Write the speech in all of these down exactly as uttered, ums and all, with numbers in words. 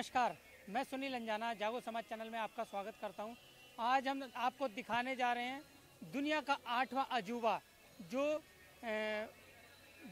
नमस्कार, मैं सुनील अंजाना जागो समाज चैनल में आपका स्वागत करता हूं। आज हम आपको दिखाने जा रहे हैं दुनिया का आठवां अजूबा जो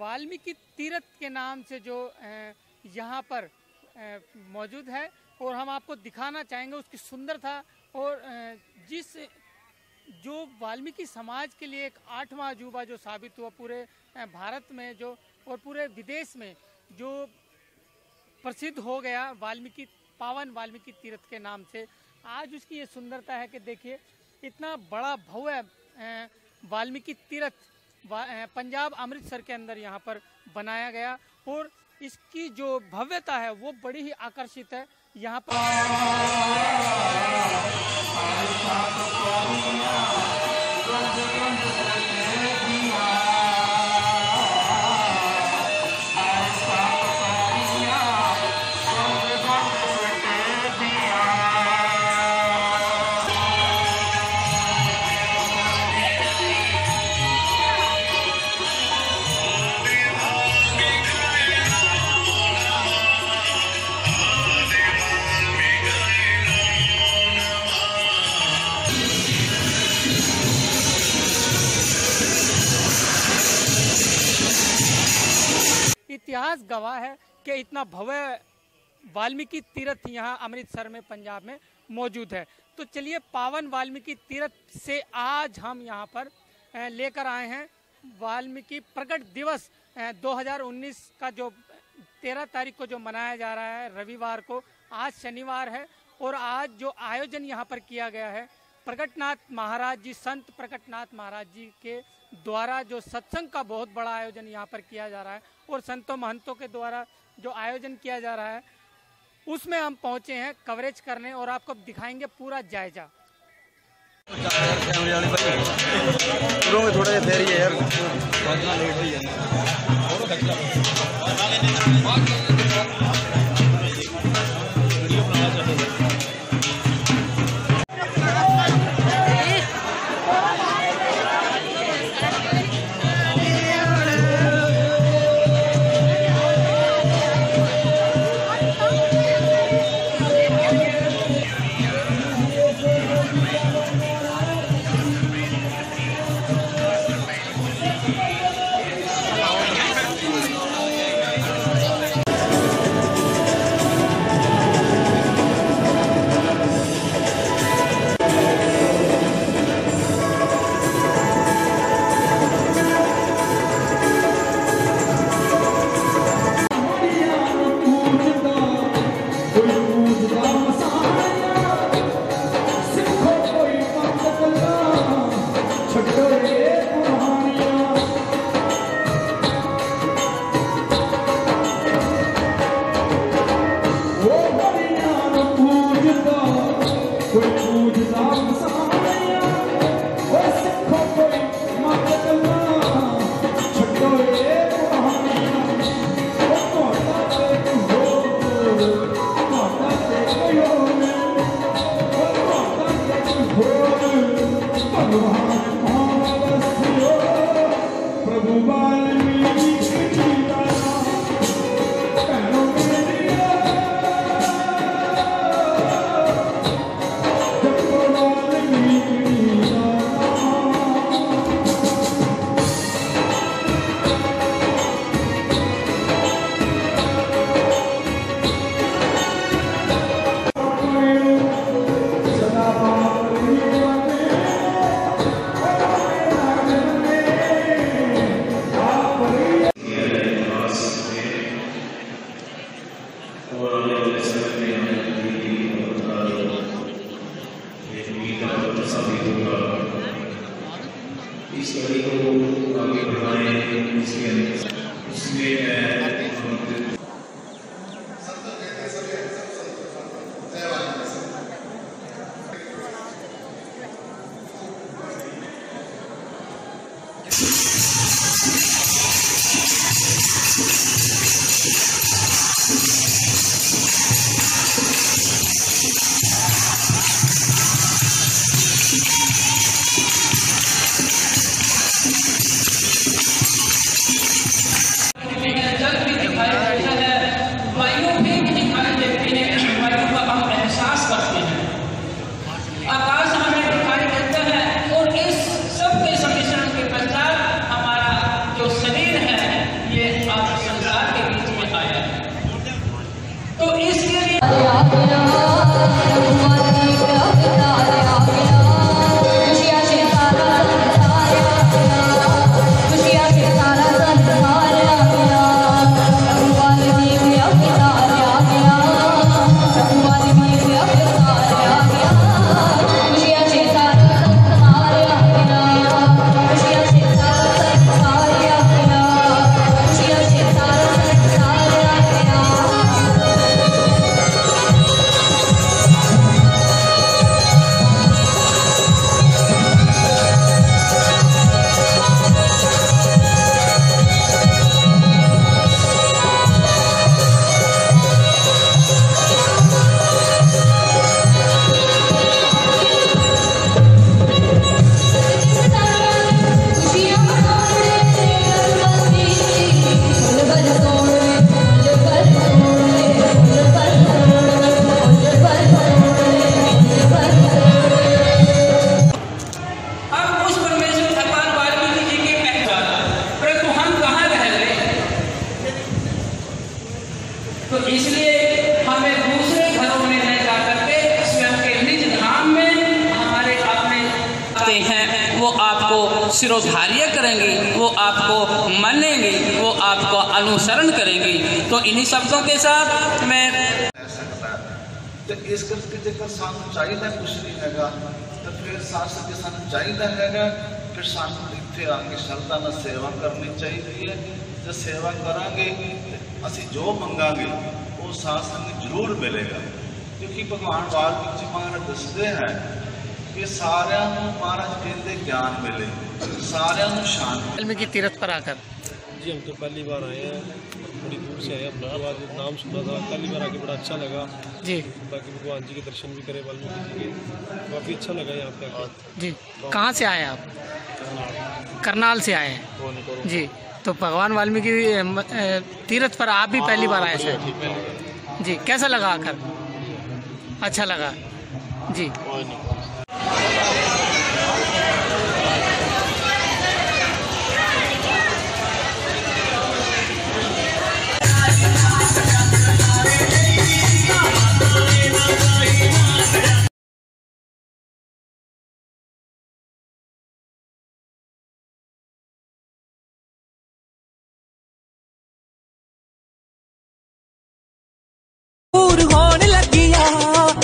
वाल्मीकि तीर्थ के नाम से जो यहां पर मौजूद है, और हम आपको दिखाना चाहेंगे उसकी सुंदरता और जिस जो वाल्मीकि समाज के लिए एक आठवां अजूबा जो साबित हुआ पूरे भारत में जो और पूरे विदेश में जो प्रसिद्ध हो गया वाल्मीकि पावन वाल्मीकि तीर्थ के नाम से। आज उसकी ये सुंदरता है कि देखिए इतना बड़ा भव्य वाल्मीकि तीर्थ पंजाब अमृतसर के अंदर यहाँ पर बनाया गया, और इसकी जो भव्यता है वो बड़ी ही आकर्षित है। यहाँ पर इतिहास गवाह है कि इतना भव्य वाल्मीकि तीर्थ यहाँ अमृतसर में पंजाब में मौजूद है। तो चलिए पावन वाल्मीकि तीर्थ से आज हम यहाँ पर लेकर आए हैं वाल्मीकि प्रकट दिवस दो हज़ार उन्नीस का जो तेरह तारीख को जो मनाया जा रहा है रविवार को। आज शनिवार है और आज जो आयोजन यहाँ पर किया गया है प्रगटनाथ महाराज जी, संत प्रगटनाथ महाराज जी के द्वारा जो सत्संग का बहुत बड़ा आयोजन यहाँ पर किया जा रहा है, और संतों महंतों के द्वारा जो आयोजन किया जा रहा है उसमें हम पहुँचे हैं कवरेज करने, और आपको दिखाएंगे पूरा जायजा। वायु में दिखाई देती है। रखते हैं वो आपको सिरोधार्य करेंगी, वो आपको मानेंगी, वो आपको अनुसरण करेंगी। तो इन्हीं शब्दों के साथ मैं तो इस करके जेकर सानू चाहिदा कुछ नहीं हैगा तो फिर साथ के सानू चाहिदा हैगा फिर सानू इत्थे आके शरतां दा सेवा करनी चाहिदी है। जो सेवा करांगे असि जो मंगांगे वो साथ संग जरूर मिलेगा, क्योंकि भगवान वाल्मीकि जी महाराज दसदे हैं कि सारियां नू महाराज कहंदे ज्ञान मिले, सारियां नू शांति। वाल्मीकि तीर्थ पर आकर जी हम तो पहली बार आए हैं, बड़ी दूर से आए हैं, फरीदाबाद में नाम सुना था, पहली बार आके बड़ा अच्छा लगा जी, ताकि भगवान जी के दर्शन भी करें वाल्मीकि जी के, काफ़ी अच्छा लगा यहाँ पे आकर जी। कहाँ से आए आप? करनाल, करनाल से आए हैं जी। तो भगवान वाल्मीकि तीर्थ पर आप भी पहली बार आए सर जी, कैसा लगा आकर? अच्छा लगा जी।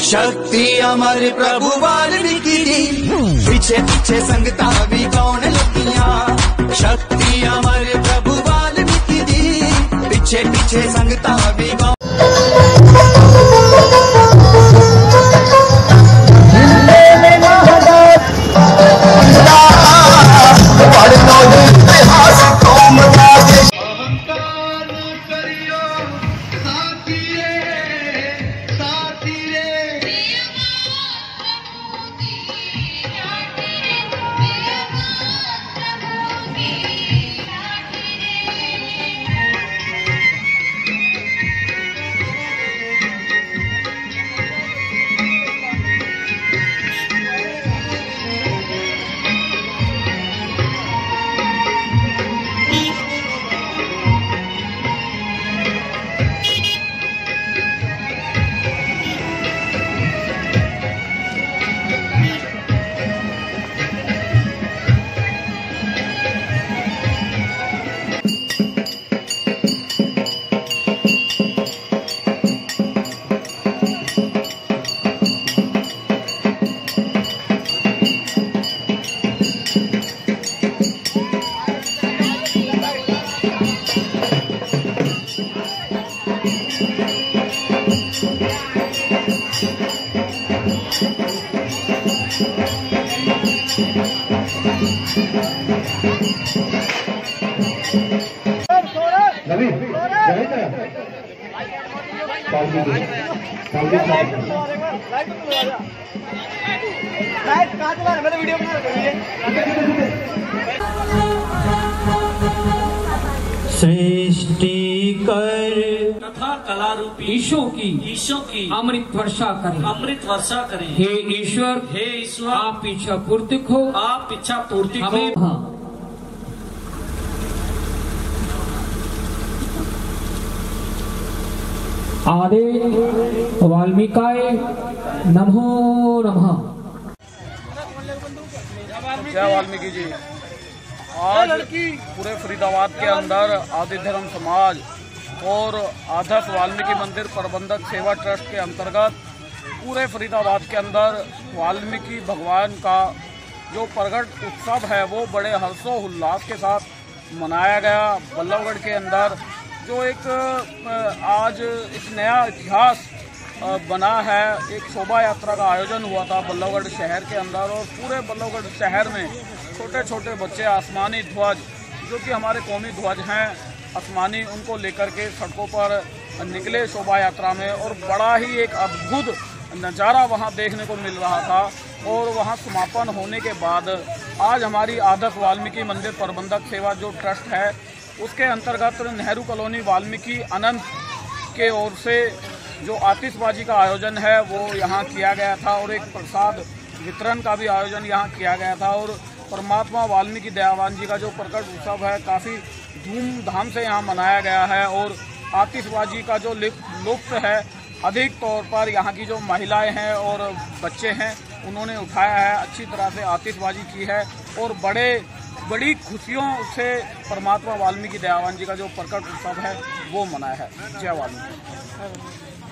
शक्ति अमर प्रभु वाल्मीकि दी, पीछे पीछे संगता भी कौन लगिया। शक्ति अमर प्रभु वाल्मीकि दी, पीछे पीछे संगता भी कौन। सृष्टि कर तथा कला रूपी ईशो की ईशो की अमृत वर्षा करें, अमृत वर्षा करें। हे ईश्वर, हे ईश्वर, आप इच्छा पूर्ति हो, आप इच्छा पूर्ति हो। आदे वाल्मीकाय नमो नमः। जय वाल्मीकि जी। आज पूरे फरीदाबाद के अंदर आदि धर्म समाज और आदर्श वाल्मीकि मंदिर प्रबंधक सेवा ट्रस्ट के अंतर्गत पूरे फरीदाबाद के अंदर वाल्मीकि भगवान का जो प्रकट उत्सव है वो बड़े हर्षोल्लास के साथ मनाया गया। बल्लभगढ़ के अंदर जो एक आज एक नया इतिहास बना है, एक शोभा यात्रा का आयोजन हुआ था बल्लभगढ़ शहर के अंदर, और पूरे बल्लभगढ़ शहर में छोटे छोटे बच्चे आसमानी ध्वज जो कि हमारे कौमी ध्वज हैं आसमानी, उनको लेकर के सड़कों पर निकले शोभा यात्रा में, और बड़ा ही एक अद्भुत नज़ारा वहां देखने को मिल रहा था। और वहां समापन होने के बाद आज हमारी आदर्श वाल्मीकि मंदिर प्रबंधक सेवा जो ट्रस्ट है उसके अंतर्गत नेहरू कॉलोनी वाल्मीकि अनंत के ओर से जो आतिशबाजी का आयोजन है वो यहाँ किया गया था, और एक प्रसाद वितरण का भी आयोजन यहाँ किया गया था। और परमात्मा वाल्मीकि दयावान जी का जो प्रकट उत्सव है काफ़ी धूमधाम से यहाँ मनाया गया है, और आतिशबाजी का जो लुत्फ है अधिक तौर पर यहाँ की जो महिलाएं हैं और बच्चे हैं उन्होंने उठाया है, अच्छी तरह से आतिशबाजी की है और बड़े बड़ी खुशियों से परमात्मा वाल्मीकि दयावान जी का जो प्रकट उत्सव है वो मनाया है। जय वाल्मीकि।